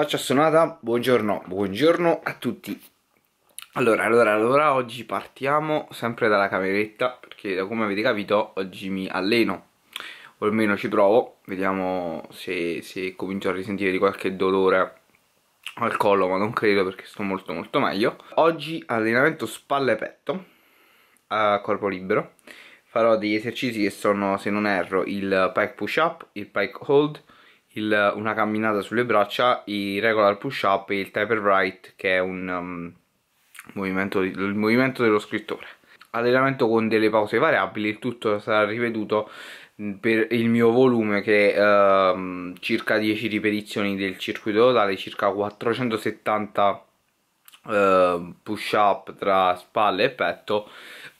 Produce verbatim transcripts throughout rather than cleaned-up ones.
Faccia sonata, buongiorno, buongiorno a tutti. Allora, allora, allora, oggi partiamo sempre dalla cameretta, perché da come avete capito oggi mi alleno, o almeno ci provo. Vediamo se, se comincio a risentire di qualche dolore al collo, ma non credo perché sto molto molto meglio. Oggi allenamento spalle e petto, a corpo libero. Farò degli esercizi che sono, se non erro, il pike push up, il pike hold, il, una camminata sulle braccia, il regular push up e il taper right, che è un um, movimento, il movimento dello scrittore. Allenamento con delle pause variabili, il tutto sarà ripetuto per il mio volume, che è um, circa dieci ripetizioni del circuito totale, circa quattrocentosettanta Uh, push up tra spalle e petto,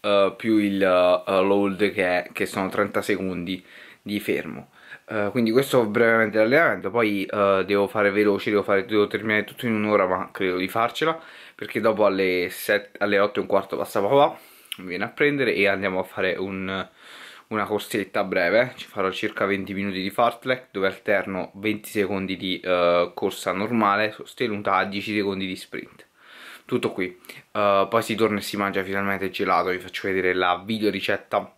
uh, più il uh, load che, è, che sono trenta secondi di fermo. Uh, quindi questo brevemente l'allenamento, poi uh, devo fare veloce, devo, fare, devo terminare tutto in un'ora, ma credo di farcela, perché dopo alle, alle otto e un quarto passa papà, mi viene a prendere e andiamo a fare un, una corsetta breve. Ci farò circa venti minuti di fartlek, dove alterno venti secondi di uh, corsa normale sostenuta a dieci secondi di sprint. Tutto qui, uh, poi si torna e si mangia finalmente il gelato. Vi faccio vedere la video ricetta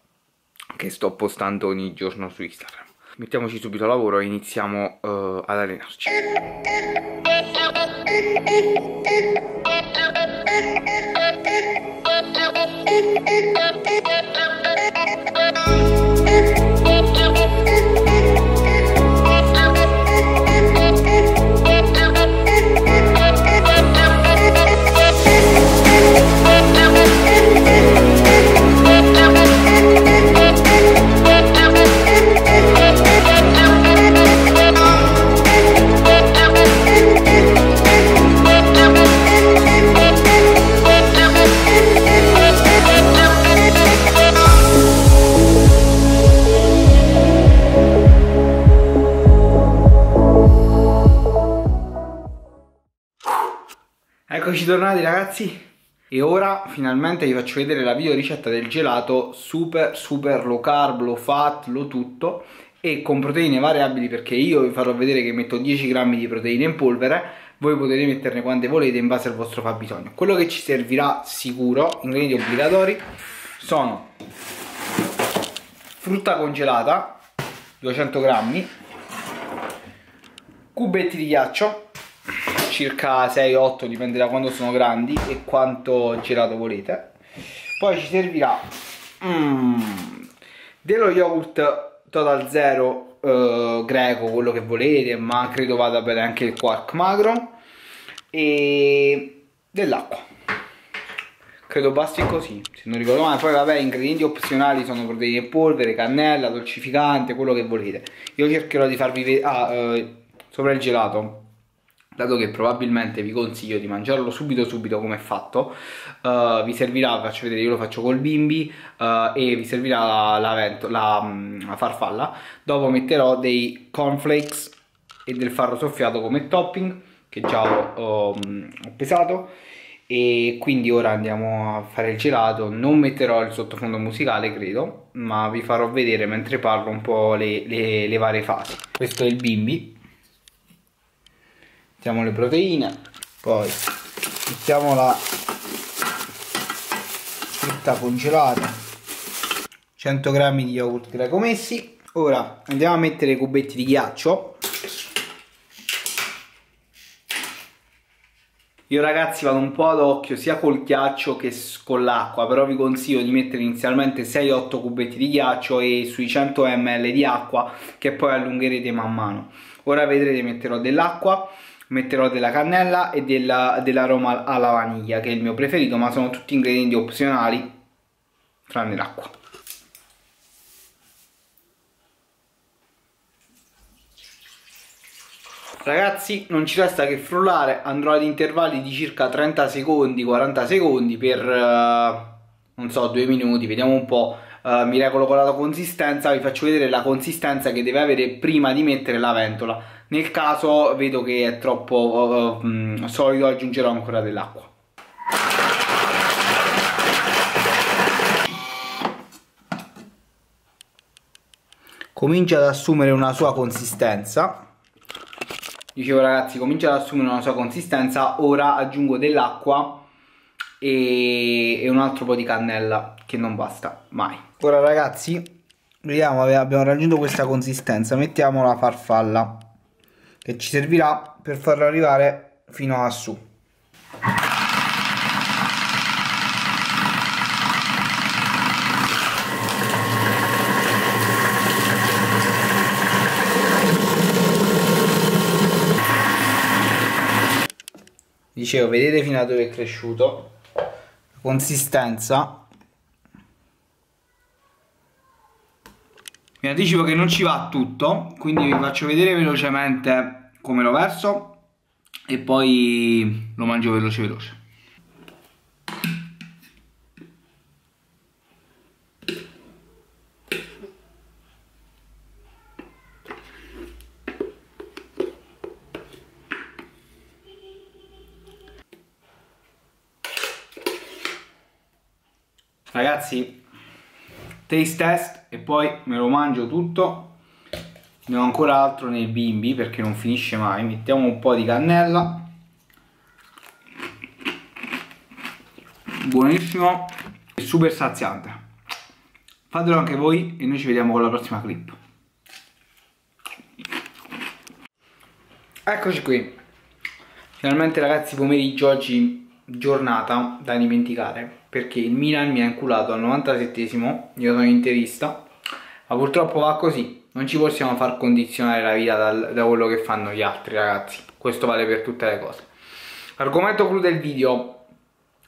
che sto postando ogni giorno su Instagram. Mettiamoci subito al lavoro e iniziamo uh, ad allenarci. Eccoci tornati ragazzi, e ora finalmente vi faccio vedere la video ricetta del gelato super super low carb, low fat, low tutto, e con proteine variabili, perché io vi farò vedere che metto dieci grammi di proteine in polvere. Voi potete metterne quante volete in base al vostro fabbisogno. Quello che ci servirà sicuro, ingredienti obbligatori, sono frutta congelata duecento grammi, cubetti di ghiaccio circa sei otto, dipende da quanto sono grandi e quanto gelato volete. Poi ci servirà mm, dello yogurt total zero, eh, greco, quello che volete, ma credo vada bene anche il quark magro, e dell'acqua. Credo basti così, se non ricordo male. Poi vabbè, ingredienti opzionali sono proteine in polvere, cannella, dolcificante, quello che volete. Io cercherò di farvi vedere ah, eh, sopra il gelato, dato che probabilmente vi consiglio di mangiarlo subito subito come è fatto. Uh, vi servirà, faccio vedere, io lo faccio col Bimby, uh, e vi servirà la, la, vento, la, la farfalla. Dopo metterò dei cornflakes e del farro soffiato come topping, che già ho, ho, ho pesato, e quindi ora andiamo a fare il gelato. Non metterò il sottofondo musicale credo, ma vi farò vedere mentre parlo un po' le, le, le varie fasi. Questo è il Bimby. Mettiamo le proteine, poi mettiamo la frutta congelata, cento grammi di yogurt greco messi. Ora andiamo a mettere i cubetti di ghiaccio. Io ragazzi vado un po' ad occhio sia col ghiaccio che con l'acqua, però vi consiglio di mettere inizialmente sei otto cubetti di ghiaccio e sui cento millilitri di acqua, che poi allungherete man mano. Ora vedrete, metterò dell'acqua, metterò della cannella e della, dell'aroma alla vaniglia, che è il mio preferito, ma sono tutti ingredienti opzionali tranne l'acqua. Ragazzi, non ci resta che frullare. Andrò ad intervalli di circa trenta secondi, quaranta secondi, per uh, non so, due minuti, vediamo un po'. Uh, mi regolo con la consistenza. Vi faccio vedere la consistenza che deve avere prima di mettere la ventola. Nel caso vedo che è troppo uh, um, solido, aggiungerò ancora dell'acqua. Comincia ad assumere una sua consistenza. dicevo ragazzi, comincia ad assumere una sua consistenza. Ora aggiungo dell'acqua e... e un altro po' di cannella, che non basta mai. Ora ragazzi, vediamo, abbiamo raggiunto questa consistenza. Mettiamo la farfalla, che ci servirà per farla arrivare fino a su. Dicevo, vedete fino a dove è cresciuto, consistenza. Vi anticipo che non ci va tutto, quindi vi faccio vedere velocemente come lo verso e poi lo mangio veloce veloce. Ragazzi, taste test e poi me lo mangio tutto. Ne ho ancora altro nel bimby perché non finisce mai. Mettiamo un po' di cannella. Buonissimo e super saziante. Fatelo anche voi e noi ci vediamo con la prossima clip. Eccoci qui. Finalmente ragazzi, pomeriggio oggi, giornata da dimenticare, perché il Milan mi ha inculato al novantasettesimo, io sono interista, ma purtroppo va così, non ci possiamo far condizionare la vita dal, da quello che fanno gli altri ragazzi, questo vale per tutte le cose. Argomento clou del video,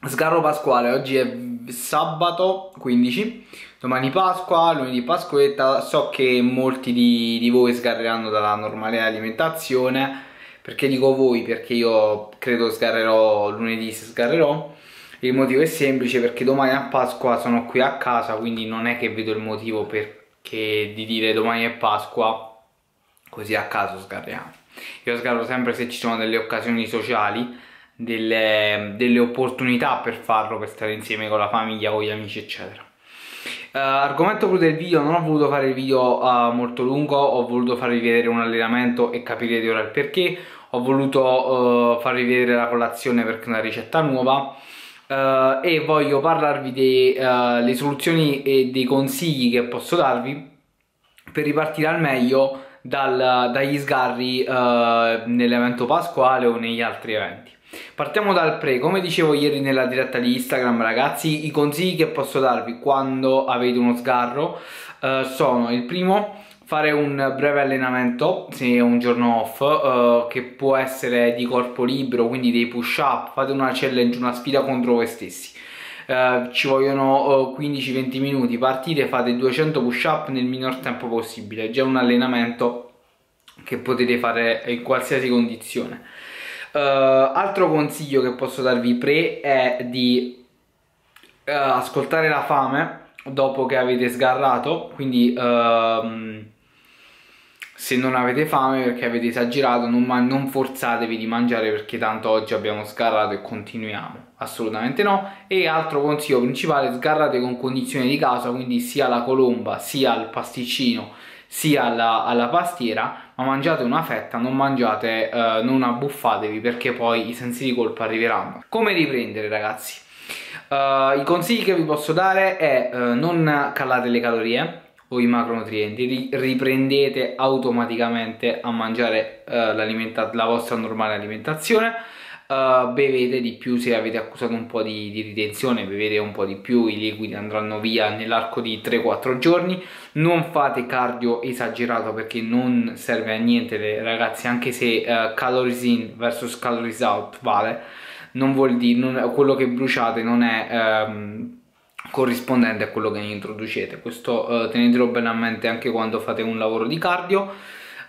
sgarro pasquale, oggi è sabato quindici, domani Pasqua, lunedì Pasquetta, so che molti di, di voi sgarreranno dalla normale alimentazione. Perché dico voi? Perché io credo sgarrerò lunedì, se sgarrerò. Il motivo è semplice, perché domani a Pasqua sono qui a casa, quindi non è che vedo il motivo perché di dire domani è Pasqua, così a caso sgarriamo. Io sgarro sempre se ci sono delle occasioni sociali, delle, delle opportunità per farlo, per stare insieme con la famiglia, con gli amici eccetera. Uh, argomento clou del video, non ho voluto fare il video uh, molto lungo, ho voluto farvi vedere un allenamento e capire di ora il perché, ho voluto uh, farvi vedere la colazione perché è una ricetta nuova, uh, e voglio parlarvi delle uh, soluzioni e dei consigli che posso darvi per ripartire al meglio dal, dagli sgarri uh, nell'evento pasquale o negli altri eventi. Partiamo dal pre, come dicevo ieri nella diretta di Instagram ragazzi, i consigli che posso darvi quando avete uno sgarro eh, sono: il primo, fare un breve allenamento se è un giorno off, eh, che può essere di corpo libero, quindi dei push up, fate una challenge, una sfida contro voi stessi, eh, ci vogliono eh, quindici venti minuti, partite, fate duecento push up nel minor tempo possibile, è già un allenamento che potete fare in qualsiasi condizione. Uh, altro consiglio che posso darvi pre è di uh, ascoltare la fame dopo che avete sgarrato, quindi uh, se non avete fame perché avete esagerato, non, non forzatevi di mangiare perché tanto oggi abbiamo sgarrato e continuiamo, assolutamente no. E altro consiglio principale, sgarrate con condizioni di casa, quindi sia la colomba sia il pasticcino sia alla, alla pastiera, ma mangiate una fetta, non mangiate, eh, non abbuffatevi perché poi i sensi di colpa arriveranno. Come riprendere ragazzi? Uh, i consigli che vi posso dare è uh, non calate le calorie o i macronutrienti, ri riprendete automaticamente a mangiare uh, la vostra normale alimentazione, uh, bevete di più se avete accusato un po' di, di ritenzione, bevete un po' di più, i liquidi andranno via nell'arco di tre quattro giorni. Non fate cardio esagerato perché non serve a niente ragazzi, anche se uh, calories in versus calories out vale, non vuol dire, non, quello che bruciate non è um, corrispondente a quello che introducete, questo uh, tenetelo bene a mente anche quando fate un lavoro di cardio.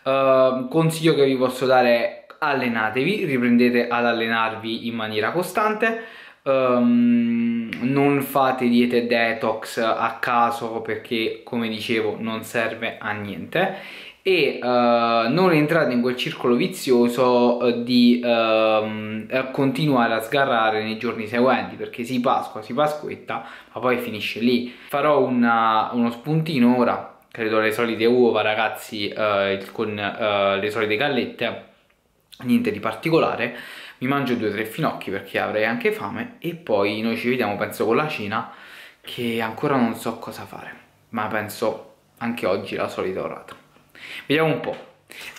Uh, consiglio che vi posso dare è: allenatevi, riprendete ad allenarvi in maniera costante. Um, non fate diete detox a caso perché come dicevo non serve a niente, e uh, non entrate in quel circolo vizioso di uh, continuare a sgarrare nei giorni seguenti perché si Pasqua, si Pasquetta, ma poi finisce lì. Farò una, uno spuntino ora, credo le solite uova ragazzi, uh, con uh, le solite gallette niente di particolare, mi mangio due o tre finocchi perché avrei anche fame e poi noi ci vediamo, penso, con la cena, che ancora non so cosa fare, ma penso anche oggi la solita orata. Vediamo un po'.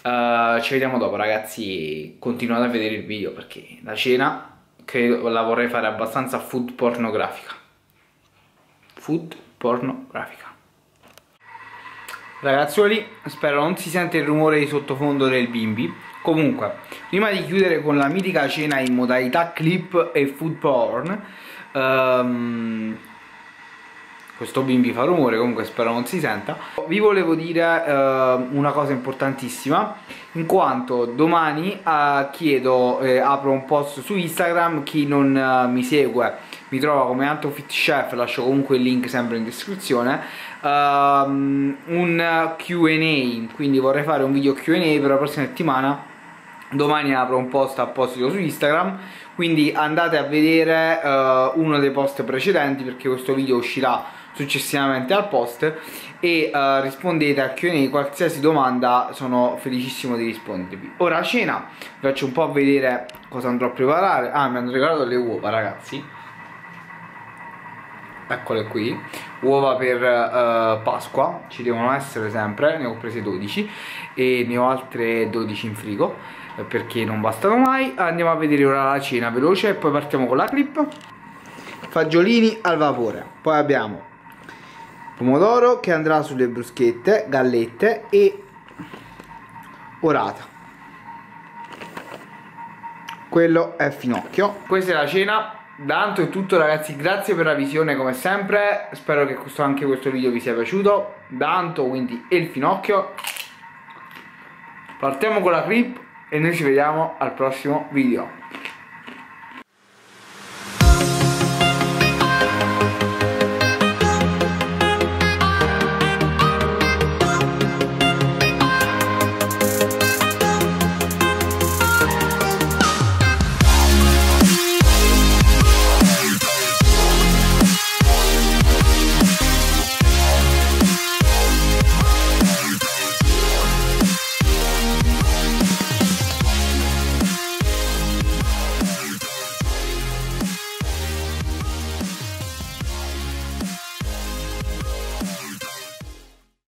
Uh, ci vediamo dopo, ragazzi. Continuate a vedere il video perché la cena credo la vorrei fare abbastanza food pornografica. Food pornografica. Ragazzuoli, spero non si sente il rumore di sottofondo del Bimby. Comunque, prima di chiudere con la mitica cena in modalità clip e food porn, um, questo Bimby fa rumore, comunque spero non si senta. Vi volevo dire uh, una cosa importantissima, in quanto domani uh, chiedo, eh, apro un post su Instagram. Chi non uh, mi segue mi trova come Anto Fit Chef, lascio comunque il link sempre in descrizione. uh, Un Q and A, quindi vorrei fare un video Q and A per la prossima settimana. Domani apro un post apposito su Instagram, quindi andate a vedere uh, uno dei post precedenti, perché questo video uscirà successivamente al post, e uh, rispondete a Q and A, qualsiasi domanda, sono felicissimo di rispondervi. Ora cena, vi faccio un po' vedere cosa andrò a preparare. Ah, mi hanno regalato le uova, ragazzi, eccole qui, uova per uh, Pasqua, ci devono essere sempre, ne ho prese dodici e ne ho altre dodici in frigo perché non bastano mai. Andiamo a vedere ora la cena veloce e poi partiamo con la clip. Fagiolini al vapore, poi abbiamo pomodoro che andrà sulle bruschette, gallette e orata. Quello è finocchio. Questa è la cena. Da Anto è tutto, ragazzi, grazie per la visione come sempre, spero che questo, anche questo video vi sia piaciuto. Da Anto quindi e il finocchio, partiamo con la clip e noi ci vediamo al prossimo video.